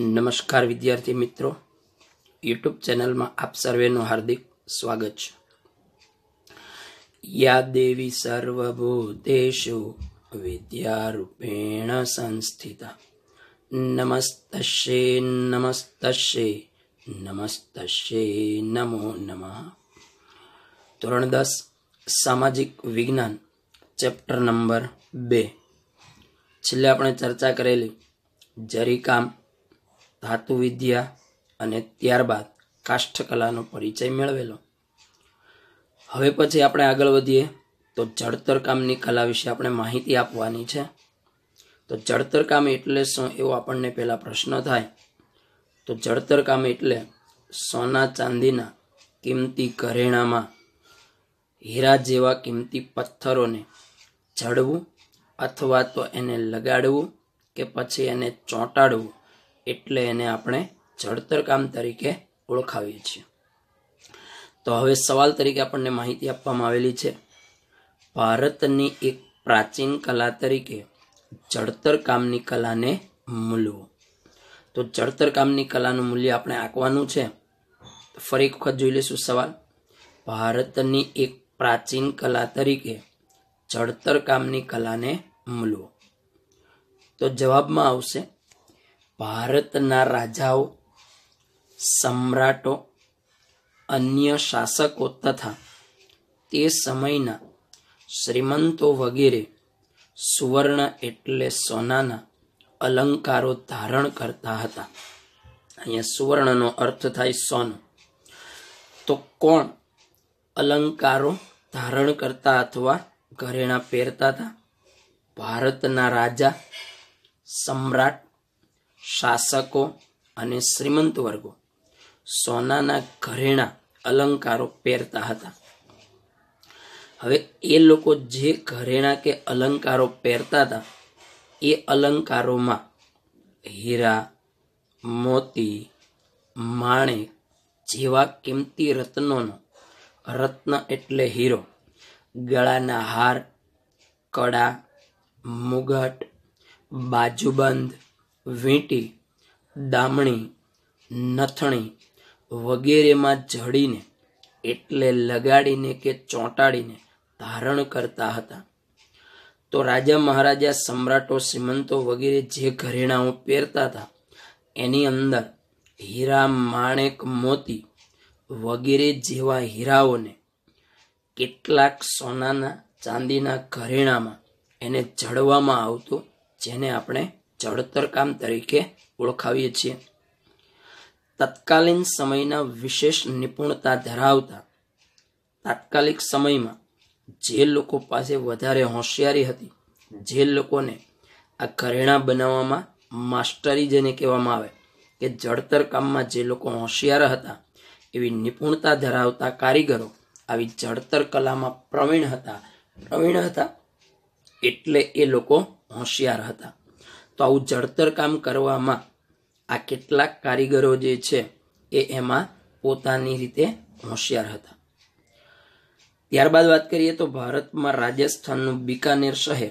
नमस्कार विद्यार्थी मित्रों, यूट्यूब चैनल में आप सर्वेनु हार्दिक स्वागत छे। या देवी सर्वभूतेषु विद्यारूपेण संस्थिता नमस्तस्यै नमस्तस्यै नमस्तस्यै नमो नमः। धोरण 10 सामाजिक विज्ञान चैप्टर नंबर 2। छेल्ले आपणे चर्चा करेली जरीकाम, धातु विद्या अने त्यारबाद काष्ठकलानो परिचय मेळवेलो। हवे पछी आपणे आगळ वधीए तो जड़तरकामनी कला विशे आपणे माहिती आपवानी छे। तो जड़तरकाम एटले शुं एवो आपणने पहेला प्रश्न थाय। तो जड़तरकाम एटले सोना चांदीना किंमती घरेणामां हीरा जेवा किंमती पत्थरोने जड़वुं अथवा तो एने लगाडवुं के पछी एने चोंटाडवुं एटले एने आपणे जड़तरकाम तरीके ओळखावीए छीए। तो हवे सवाल तरीके आपणने माहिती आपवामां आवेली छे। भारतनी एक प्राचीन कला तरीके जड़तरकामनी कलाने मूलवो। तो जड़तरकामनी कलानुं मूल्य आपणे आंकवानुं छे। फरी एक वखत जोई लेशुं सवाल। भारतनी एक प्राचीन कला तरीके जड़तरकामनी कलाने मूलवो। तो जवाबमां आवशे भारतना राजाओ, सम्राटो, अन्य शासकों तथा ते समयना श्रीमंतो वगैरह सुवर्ण एटले सोनाना अलंकारों धारण करता हता। अहीं सुवर्णनो अर्थ थाय सोनो। तो कोण अलंकारों धारण करता अथवा घरेणा पहेरता था? भारतना राजा, सम्राट, शासको अने श्रीमंत वर्गो सोनाना घरेणा अलंकारो पहेरता हता। हवे ए लोको जे घरेणा के अलंकारो पहेरता हता ए अलंकारोमां हीरा, मोती, माणिक जेवा किंमती रत्नोनो, रत्न एटले हीरो, गळाना हार, कड़ा, मुगट, बाजूबंद, वीटी, दामणी, नथणी वगैरह में जड़ीने एटले लगाड़ीने के चोंटाड़ीने धारण करता हता। तो राजा, महाराजा, सम्राटों, श्रीमंतो वगैरह जे घरेणाओ पहेरता था एनी अंदर हीरा, माणिक, मोती वगैरह जेवा हीराओने केटलाक सोनाना चांदीना घरेणामां एने जड़वामां आवतो, जेने आपणे जड़तरकाम तरीके ओळखावीए छीए। तत्कालीन समयना विशेष निपुणता धरावता तात्कालिक समय में जे लोको पासे वधारे होशियारी हती, जे लोकोने आ घरेणा बनाववामां मास्टरी जेने कहेवामां आवे के जड़तरकाममां जे लोको होशियार हता एवी निपुणता धरावता कारीगरो आवी जड़तर कलामां प्रवीण हता एटले ए लोको होशियार हता। तो आवुं जड़तरकाम करवामां आ केटलाक कारीगरो जे छे ए एमां पोतानी रीते होशियार हता। त्यारबाद वात करीए तो भारतमां राजस्थाननुं बीकानेर शहर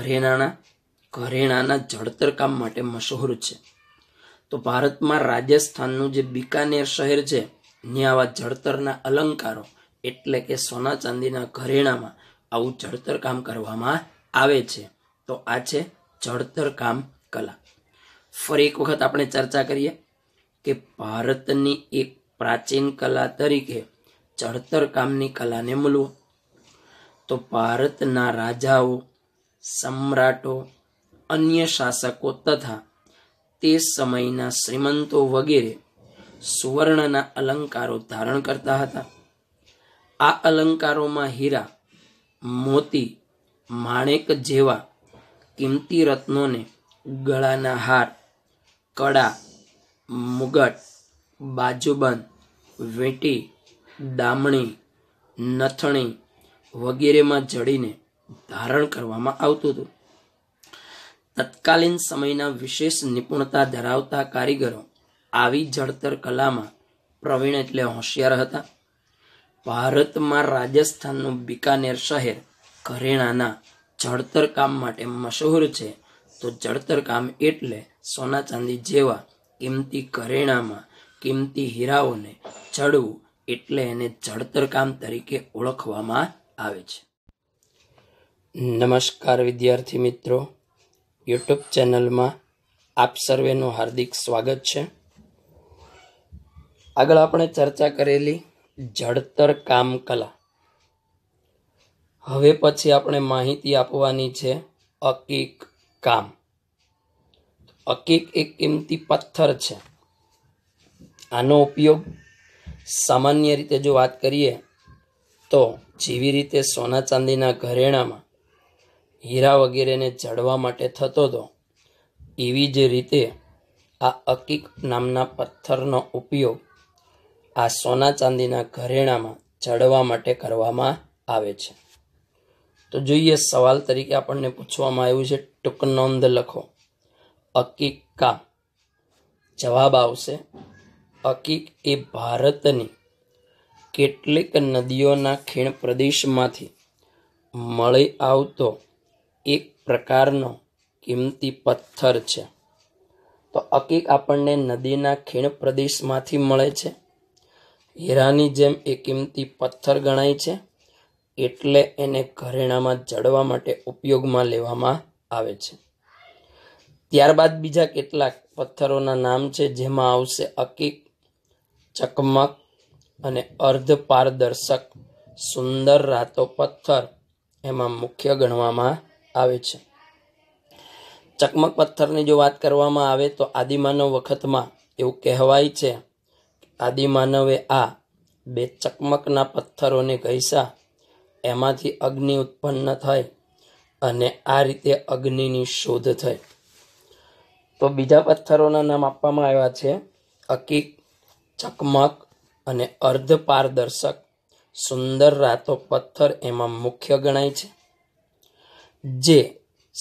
घरेणाना जड़तरकाम माटे मशहूर छे। तो भारतमां राजस्थाननुं जे बीकानेर शहर छे न्यां आवा जड़तरना अलंकारो एटले के सोना चांदीना घरेणामां आवुं जड़तरकाम करवामां आवे छे। तो आ छे जड़तरकाम कला। फरी एक वखत आपणे चर्चा करीए के भारतनी एक प्राचीन कला तरीके जड़तरकामनी कलाने मूलवो। तो भारतना राजाओ, सम्राटो, अन्य शासको तथा ते समयना श्रीमंतो वगैरह सुवर्णना अलंकारो धारण करता हता। आ अलंकारोमां हीरा, मोती, माणिक जेवा किंमती रत्नों ने गळाना हार, कड़ा, मुगट, बाजूबंद, वीटी, दामणी, नथणी वगैरह में जड़ीने धारण करवामां आवतुं हतुं। तत्कालीन समयना विशेष निपुणता धरावता कारीगरो आवी जड़तर कलामां प्रवीण एटले होशियार हता। भारत में राजस्थाननुं बीकानेर शहर घरेणाना जड़तरकाम माटे मशहूर छे। तो जड़तरकाम एटले सोना चांदी जेवा किमती करेणा में किमती हीराओं ने चढ़वू एटले एने जड़तरकाम तरीके ओळखवामां आवे छे। नमस्कार विद्यार्थी मित्रों, यूट्यूब चैनल में आप सर्वेनु हार्दिक स्वागत छे। आगळ आपणे चर्चा करेली जड़तरकाम कला, हवे पछी आपणे माहिती आपवानी छे अकीक काम। अकीक एक किमती पत्थर छे, आनो उपयोग सामान्य रीते जो बात करिए तो जीवी रीते सोना चांदीना घरेणामां हीरा वगैरेने जड़वा माटे थतो तो एवी ज रीते आ अकीक नामना पत्थरनो उपयोग आ सोना चांदीना घरेणामां जड़वा माटे करवामां आवे छे। तो जोईए सवाल तरीके आपणे पूछवामां आव्युं छे, टूंक नोंध लखो अकीक काम। जवाब आवशे अकीक ए भारतनी केटलीक नदीओना खीण प्रदेशमांथी मळी आवतो एक प्रकारनो किमती पत्थर छे। तो अकीक आपणने नदीना खीण प्रदेशमांथी मळे छे। हीरानी जेम ए किमती पत्थर गणाय छे एटले एने घरेणामां जड़वा माटे उपयोगमां लेवामां आवे छे। त्यारबाद बीजा केटलाक पत्थरोना नाम छे जेमां आवशे अकीक, चकमक अने अर्ध पारदर्शक सुंदर रातो पत्थर एमां मुख्य गणवामां आवे छे। चकमक पत्थरनी जो वात करवामां आवे तो आदिमानव वखतमां एवुं कहेवाय छे कि आदिमानवे आ बे चकमकना पत्थरोने घस्या, एमांथी अग्नि उत्पन्न थई अने आ रीते अग्निनी शोध थई। तो बीजा पत्थरोना नाम आपवामां आव्या छे अकीक, चकमक अने अर्ध पारदर्शक सुंदर रातो पत्थर एमां मुख्य गणाय छे। जे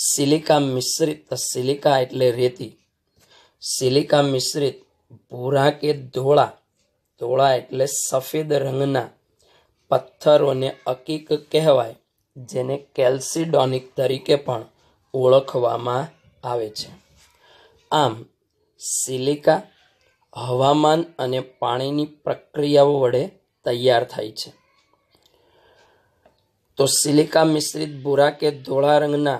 सिलिका मिश्रित, सिलिका एटले रेती, सिलिका मिश्रित भूरा के धोळा, धोळा एटले सफेद रंगना पत्थरोने अकीक कहेवाय, जेने केल्सिडोनिक तरीके पण ओळखवामां आवे छे। आम सिलिका हवामान अने पाणीनी प्रक्रियाओ वडे तैयार थाय छे। तो सिलिका मिश्रित भूरा के धोळा रंगना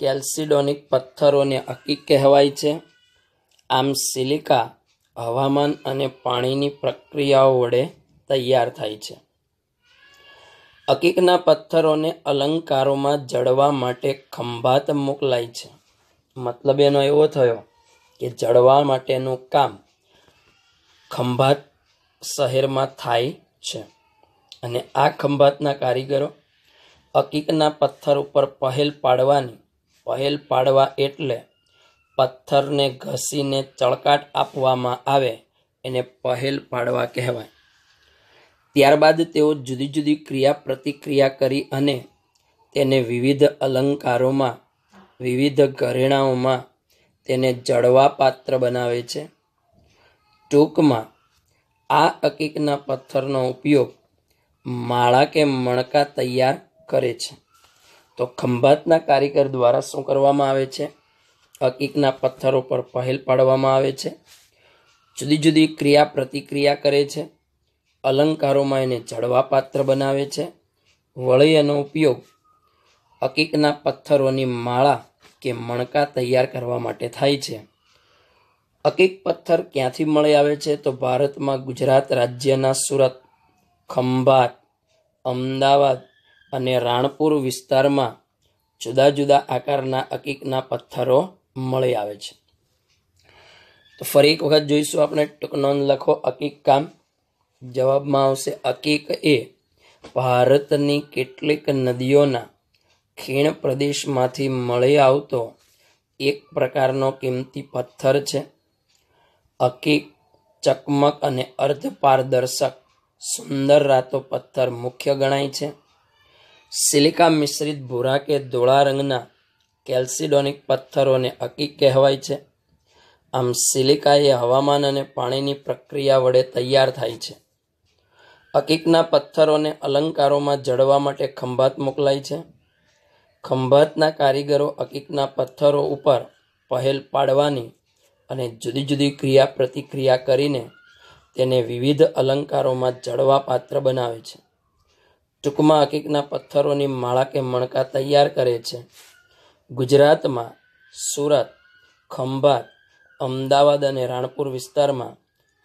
केल्सिडोनिक पत्थरोने अकीक कहेवाय छे। आम सिलिका हवामान अने पाणीनी प्रक्रियाओ वडे तैयार थाय छे। अकीकना पत्थरोने अलंकारोमां जड़वा माटे खंभात मोकलाय छे। मतलब एनो एवो थयो के जड़वा माटेनुं काम खंभात शहर में थाय छे अने आ खंभातना कारीगरो अकीकना पत्थर पर पहेल पाड़वानी, पहेल पाड़वा एटले पत्थर ने घसीने चळकाट आपवामां आवे एने पहेल पाड़वा कहेवाय। त्यारबाद तेओ जुदी जुदी क्रिया प्रतिक्रिया करी अने तेने विविध अलंकारोमां, विविध घरेणाओमां तेने जड़वा पात्र बनावे छे। टूंक में आ अकीकना पत्थरनो उपयोग माला के मणका तैयार करे छे। तो खंभातना कारीगर द्वारा शुं करवामां आवे छे, अकीकना पत्थरो पर पहेल पाड़वामां आवे छे, जुदी जुदी क्रिया प्रतिक्रिया करे छे, अलंकारोमां एने जड़वा पात्र बनावे छे। वळी एनो उपयोग अकीकना पत्थरोनी माला के मणका तैयार करवा माटे थाय छे। अकीक पत्थर क्यांथी मळी आवे छे तो भारत में गुजरात राज्यना सूरत, खंभात, अमदावाद अने राणपुर विस्तार में जुदा जुदा आकारना अकीकना पत्थरो मळी आवे छे। तो फरी एक वखत जोईशुं आपणे, टूंक नोंध लखो अकीक काम। जवाब में आवशे अकीक ए भारतनी केटलीक नदीओना खीण प्रदेशमांथी मळी आवतो एक प्रकारनो किमती पत्थर छे। अकीक, चकमक अने अर्ध पारदर्शक सुंदर रातो पत्थर मुख्य गणाय छे। सिलिका मिश्रित भूरा के धोळा रंगना केल्सिडोनिक पत्थरोने अकीक कहेवाय छे। आम सिलिका ए हवामान अने पाणीनी प्रक्रिया वडे तैयार थाय छे। अकीकना पत्थरोने अलंकारोमां जड़वा माटे खंभात मोकलाय छे। खंभातना कारीगरो अकीकना पत्थरो उपर पहेल पाड़वानी અને જુદી જુદી ક્રિયા પ્રતિક્રિયા કરીને તેને વિવિધ અલંકારોમાં જળવાપાત્ર બનાવે છે। ટૂંકમાં અકીકના પથ્થરોની માળા કે મણકા તૈયાર કરે છે। ગુજરાતમાં સુરત, ખંભાત, અમદાવાદ અને રાણપુર વિસ્તારમાં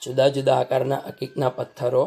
જુદા જુદા આકારના અકીકના પથ્થરો